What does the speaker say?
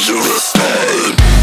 to the same.